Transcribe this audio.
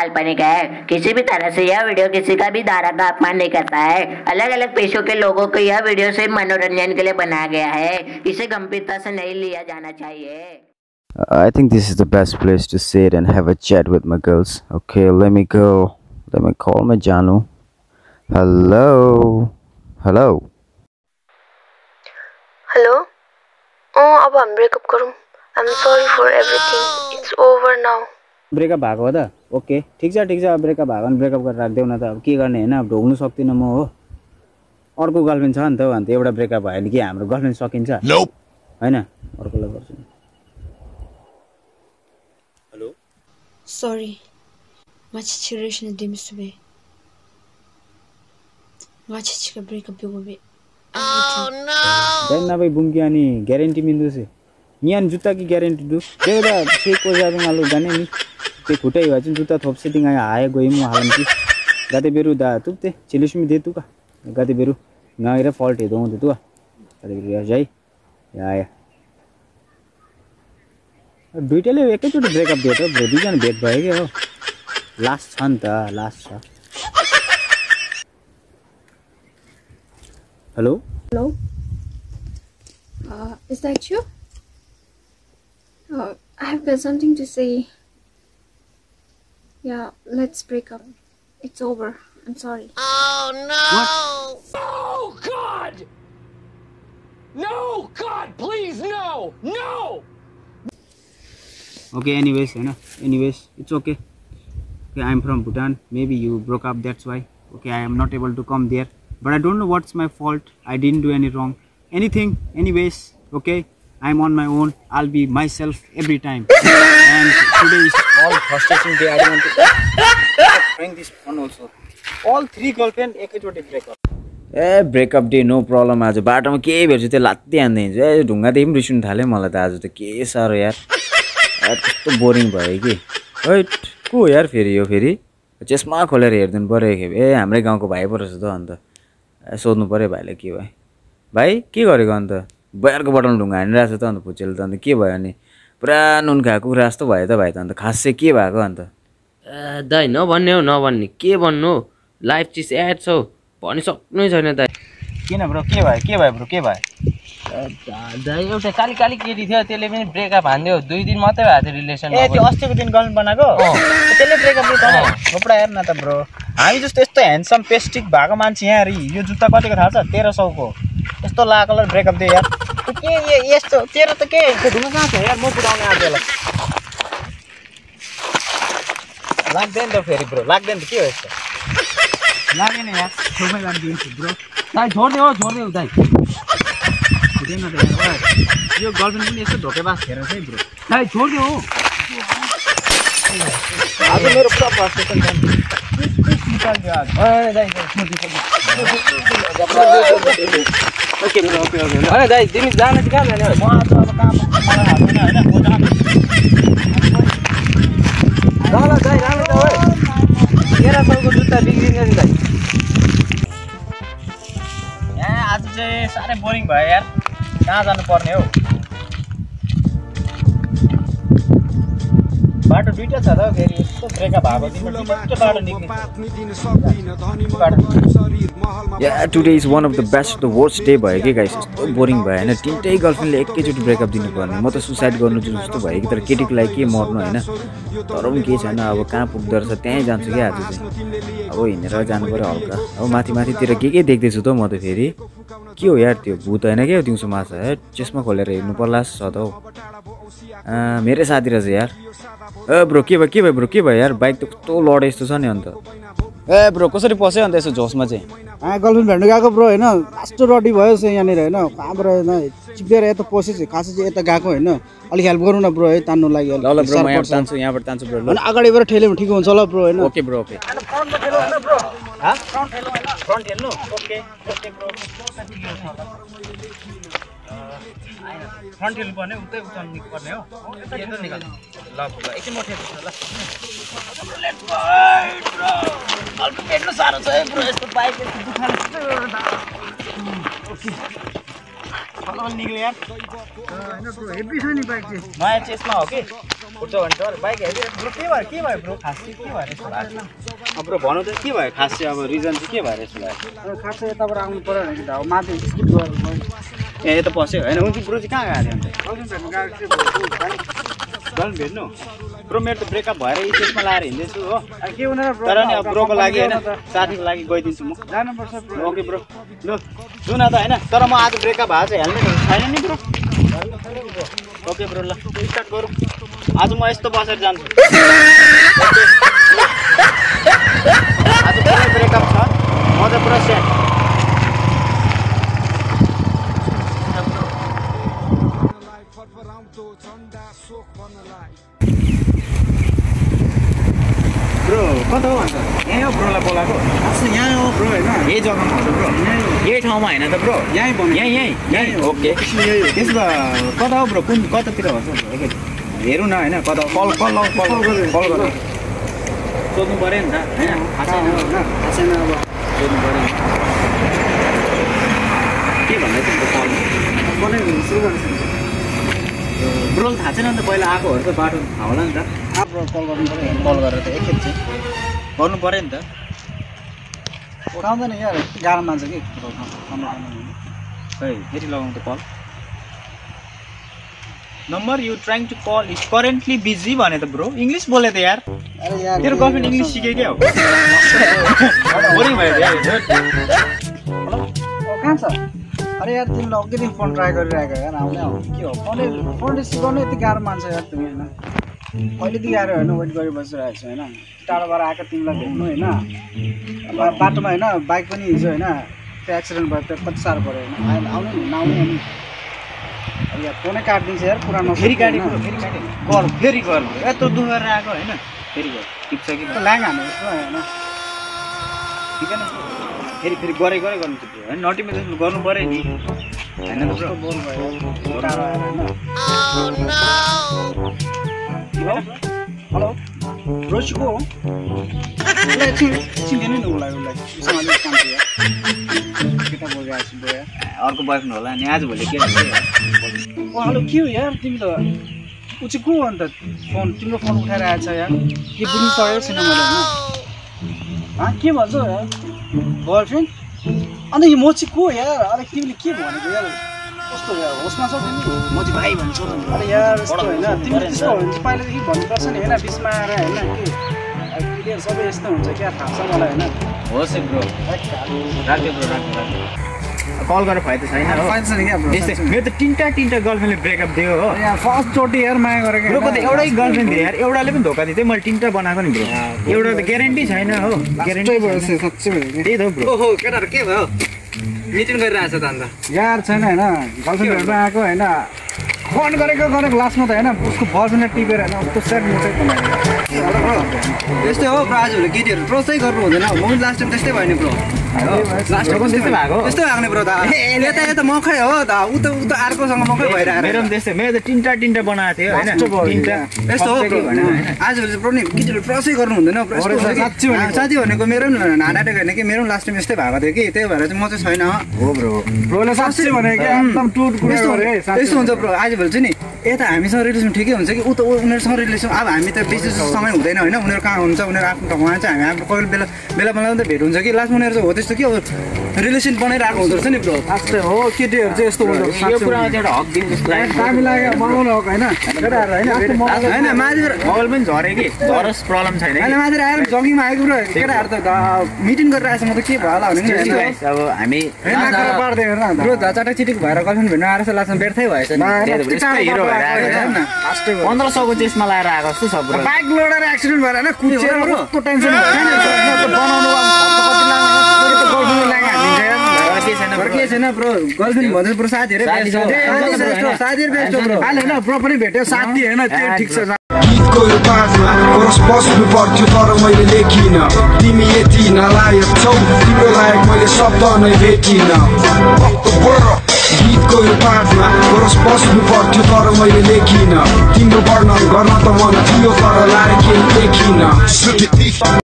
लाल बने गए। किसी भी तरह से यह वीडियो किसी का भी धारा का अपमान नहीं करता है। अलग अलग पेशों के लोगों को यह वीडियो सिर्फ मनोरंजन के लिए बनाया गया है, इसे गंभीरता से नहीं लिया जाना चाहिए। I think this is the best place to sit and have a chat with my girls. Okay, let me go. Let me call my Janu. Hello. Hello. Hello. Oh, अब हम break up करूँ. I'm sorry for everything. It's over now. Breakup भागो था okay ठीक छ breakup भागन breakup गरेर राख्देऊ न त अब के गर्ने हैन अब ढोग्नु सक्दिन म हो अर्को गर्लफ्रेन्ड छ नि त भन्थे एउटा ब्रेकअप भयो नि के हाम्रो गर्लफ्रेन्ड सकिन्छ हैन अर्कोले गर्छु हेलो सॉरी म चिचिरेसन दिमिसुबे म चिचिका ब्रेकअप बिगुबे ओ नो देन नभई बुमकी अनि ग्यारेन्टी मिन्दुसे नियान जुत्ता की ग्यारेन्टी दु देउडा के को जाबे मालु जाने नि ते खुटाई वाचिन जुत्ता थोपसे दिङा आए गई म हालन कि गाते बेरु दा तुते चिलिसमी दे तुका गाते बेरु नाइरा फॉल्ट हे दो दे तुवा गाते बेरु जाई या दुइटाले एकै चोटी ब्रेकअप दियो त दुई जन भेट भयो के हो लास्ट छ नि त लास्ट छ hello hello is that you I've got something to say. Yeah, let's break up. It's over. I'm sorry. Oh no! What? Oh God! No God, please no, no. Okay, anyways, you know. Anyways, it's okay. Okay, I'm from Bhutan. Maybe you broke up. That's why. Okay, I am not able to come there. But I don't know what's my fault. I didn't do any wrong. Anything. Anyways, okay. I'm on my own. I'll be myself every time. And today is all frustration day. I don't want to bring this phone also. All three girlfriend एकैचोटी breakup. A breakup day no problem आज बाटोमा के भेट्छु त्यो लात्ती हान्दै हिँड्छु ए ढुङ्गा त्यही पनि रिस उठ्न थाल्यो मलाई त आज त के साह्रो यार कस्तो बोरिङ भयो कि हैट को यार फेरि यो फेरि चस्मा खोलेर हेर्दिनु पर्यो के ए हाम्रै गाउँको भाइ पो रहेछ त अन्त सोध्नु पर्यो भाइले के भयो भाइ के गरेको अन्त बयरको बटन ढुङ्गा हानिरहेको छ त अन्त पुचेल त अन्त के भयो अनि पुरा नुन खाएको कुरा जस्तो भयो त भाइ त अन्त खासै के भएको अन्त ए दाइ नभन्ने हो नभन्ने के भन्नु लाइफ चिज एड छ भनिसक्नु छैन दाइ किन ब्रो के भयो के भयो ब्रो के भयो दाइ एउटा काली काली केटी थियो त्यसले पनि ब्रेकअप हान्दियो 2 दिन मात्रै भएको थियो रिलेसन ए त्यो अस्तिको दिन गर्नु बनाएको त्यसले ब्रेकअप दियो थोपडा हेर्न त ब्रो हामी जस्तो यस्तो ह्यान्डसम पेस्टिक भएको मान्छे यहाँ यो जुत्ता कतिको थाहा छ 1300 को यस्तो ला कलर ब्रेकअप दियो यार के यस्तो तेरो त के ढुङ्गा कहाँ छ यार म पुराउने आजलाई लाग्दैन त फेरि ब्रो लाग्दैन त के हो यस्तो लाग्दैन यार छोमै लाग्दैन ब्रो दाइ छोड्दे हो दाइ हुँदैन त यार यो गर्लफ्रेन्ड पनि यस्तो धोकेबाज खेर चाहिँ ब्रो दाइ छोड्दे हो आज मेरो पुरा फ्रस्ट्रेसन छ ओके ब्रो ओके ओके हैन दाइ तिमी जाने चाहिँ कहाँ जाने हो म आज अब काम मलाई हाल्दैन हैन म जाने दाला दाइ रामे त ओए 1300 को जुत्ता बिग्रिन्छ नि दाइ ए आज चाहिँ सारै बोरिङ भयो यार कहाँ जानु पर्ने हो बाटो दुईटा छ त फेरि यस्तो ब्रेकअप भएको तिम्रो बाटो निक्लिन्छ पात नि दिन सक्दिन धनी मन शरीर महलमा या today is one of the best the worst day भयो के गाइस यस्तो बोरिङ भयो हैन तिनटै गर्लफ्रेन्डले एकैचोटी ब्रेकअप दिनु पर्ने म त सुसाइड गर्नु जस्तो भयो कि तर केटीको लागि के मर्नु हैन तर पनि के छैन अब कहाँ पुग्दो रहेछ त्यही जान्छु के आज चाहिँ अब हिँडेर जानु पर्यो हल्का अब माथि माथितिर के देख्दै छु त म त फेरि के हो यार त्यो भूत हैन के दिउँसो माछा है चस्मा खोलेर हेर्नु पर्ला सद हो मेरो साथी रहेछ यार ए ब्रो के भयो ब्रो के भयो यार बाइक त कस्तो लड्यो यस्तो छ नि अन्त ए ब्रो कसरी पस्यो अन्त यसो जोसमा चाहिँ गर्लफ्रेन्ड भेट्नु गएको ब्रो हैन लास्ट रडी भयो यहाँनिर हैन हाम्रो हैन चिपेर यता पस्यो चाहिँ खासै चाहिँ यता गएको हैन अलि हेल्प गर्नु न ब्रो है तान्नु लागि ल ल ब्रो म यहाँ तान्छु यहाँबाट तान्छु ब्रो हैन अगाडिबाट ठेल्यो भने ठिक हुन्छ ल ब्रो हैन ओके ब्रो ओके फ्रन्ट ठेल्नु हैन ब्रो ह फ्रन्ट ठेल्नु ओके ओके ब्रो फ्रन्ट ठेल्नु पर्ने उतै उचाल्न निक्पर्ने हो यता निकाल्नु ल ब्रो एकछिन म ठेल्छु ल लेफ्ट राइट ब्रो अल्को भेट्नु सारो छ है ब्रो यस्तो बाइक यस्तो दुखान ओके निक्ल्यो यार हैन ब्रो हेभी छ नि बाइक चाहिँ नयाँ चेस्मा हो के I okay, bro. Let's start, bro. Today, my is to pass it. Jansu. Today, break up, sir. What a process. Bro, what do you want, sir? Yeah, bro. La, bola, go. Actually, yeah, bro. Yeah, job, bro. Yeah, how much? Na, bro. Yeah, bro. Yeah. Okay. This is what do, bro? Kun, what do you want, sir? Okay. Here, na, na. What do? Call. So, you bring, na? Yeah. Asin, na, bro. So, you bring. Okay, bro. Let's go call. Call him. Sure. Bro, asin, na. The boy, la, go. The bar, how long, na? Ah, bro. Call, Born foreign, da. How many years? Garments again. Hey, very long to call. Number you trying to call is currently busy, one at the bro. English, bole the yaar. You're calling English, she gave you. What are you doing? Oh, cancer. अरे यार दिन log के दिन phone try कर रहा है यार आपने क्यों फोन इस कौन है इतने गारमांस है यार तुम्हें ना पहले तो यार है ना वेट कर बस रहा है ना टार बार आकर तीन लाख घूमना है ना बात में है ना बाइक पर नहीं है ना तो एक्सीडेंट बढ़ता है 50 साल पड़े ना आपने नाव में यार कौन काट दी यार पुराना फेरी गाड़ी कौन फेरी कौन ये तो दूर रहा है ना फेरी टिप्स की तो लहंगा है ना ठीक है ना फेरि गरे गर्नु नोटिफिकेसन गर्नु पर्यो नि हैन त ब्रो बोल भयो टाढो आएर हैन ओ नो हेलो रोशिको लेट्स चिन्दैन नि उलाई उसँग काम थियो केटा बोल्दै आइस ब्रो अर्को बॉयफ्रेन्ड होला नि आज भोलि के हुन्छ ओ हेलो के हो यार तिमी त उ चाहिँ को हो अनि त फोन तिम्रो फोन उठाएर आएछ यार के बुझ्नु सकेको छैन मैले हैन हा के भन्छ यार boyfriend? And you mochi ko yaar, are timle ke bhaneko yaar? Kasto yaar, hosma chau timi? Ma chai bhai bhanchau ni. Are yaar, yasto haina, timle testo huncha paila dekhi bhannuparcha ni हैन, बीचमा आएर हैन के? अहिले सबै यस्तो हुन्छ क्या थाहा छ मलाई हैन? होस् ब्रो, राख्यो ब्रो, राख्यो। कल गरेर फाइदा छैन हो। फाइदा छैन के ब्रो? मेरो त तीनटा गर्लफ्रेन्डले ब्रेकअप दियो हो। यार फर्स्ट चोटी यार माया गरेको। ब्रो कतै एउटै गर्लफ्रेन्ड थियो यार, एउटाले पनि धोका दिथे, मैले तीनटा बनाएको नि ब्रो। एउटा त ग्यारेन्टी छैन हो। ग्यारेन्टी भयो साच्चै भयो। त्यही त ब्रो। ओहो केटाहरु के भयो? मिटिङ गरिरहेछ त अन्त। यार छैन हैन, गर्लफ्रेन्डहरु आएको हैन। फोन गरेको लास्टमा त हैन, उसको बर्जनले टिपेर हैन, उसको सेट मोटै कमायो। त्यस्तै हो ब्रो, आजभोलि केटीहरु ट्रस्टै गर्नु हुँदैन। म पनि लास्ट टाइम त्यस्तै भयो नि ब्रो। लास्ट टाइम त्यस्तै भएको। त्यस्तै आउने ब्रो त। यता मकै हो त, उ त अर्कोसँग मकै भइरहेको। मेरो पनि त्यस्तै, मेरो त तीनटा बनाएको थियो हैन। तीनटा। त्यस्तो हो ब्रो हैन। आजभोलि ब्रो नि केटीहरु ट्रस्टै गर्नु हुँदैन ब्रो। साच्चै भनेको मेरो पनि हार्ट अट्याक हैन कि, मेरो पनि लास्ट टाइम यस्तै भएको थियो कि, त्यही भएर चाहिँ म चाहिँ छैन हो ब्रो। ब्रोले साच्चै भनेको एकदम टुट कुराको रे। त्यस्तो हुन्छ ब्रो। आजभोलि चाहिँ नि यता हामीसँग रिलेसन ठिकै हुन्छ कि, उता उनीहरूसँग रिलेसन अब हामी त बेसी समय हुँदैन होइन, उनीहरू कहाँ हुन्छ, उनीहरू आफ्नो ठाउँमा चाहिँ हामी आफ्नो कोही बेला त भेट हुन्छ कि लास्ट उनीहरू चाहिँ हो त्यस्तो कि अब रिलेसन बनाइरहेको हुँदो रहेछ नि ब्रो। लास्ट हो केटीहरू चाहिँ यस्तो हुन्छ यो कुरामा चाहिँ एउटा हक दिन्छ दामी लाग्यो बनाउनु हक होइन केटाहरू होइन मान्छेहरू मोबाइल पनि झरे कि झरोस प्रब्लम छैन होइन मान्छेहरू आएर जगिङमा आएको ब्रो केटाहरू त मिटिङ गरेर आएछ म त के भयो होला भने नि अब हामी पार्दै हेर्न ब्रो झटाटै चिटिक भएर गर्लफ्रेन्ड भेट्न आएर लास्टमा व्यर्थै भएछ नि हिरो भएर आएको 1500 को चेसमा लाएर आएको जस्तो छ ब्रो बाइक लोडेर एक्सिडेन्ट भएर हैन कुचेर कस्तो टेन्सन छैन ब्रो गर्लफ्रेन्ड भन्दै ब्रो साथीहरु बेस्ट हो साथीहरु बेस्ट हो ब्रो अहिले हैन ब्रो पनि भेट्यो साथी हैन त्यो ठीक छ को पासमा कोस पस्नु पर्थ्यो तर मैले लेखिन तिमी यति नलायक छौ तिम्रो लायक मैले शब्द नै भेटिन गीतको पासमा कोस पस्नु पर्थ्यो तर मैले लेखिन तिम्रो वर्णन गर्न त मन थियो तर लायक देखिन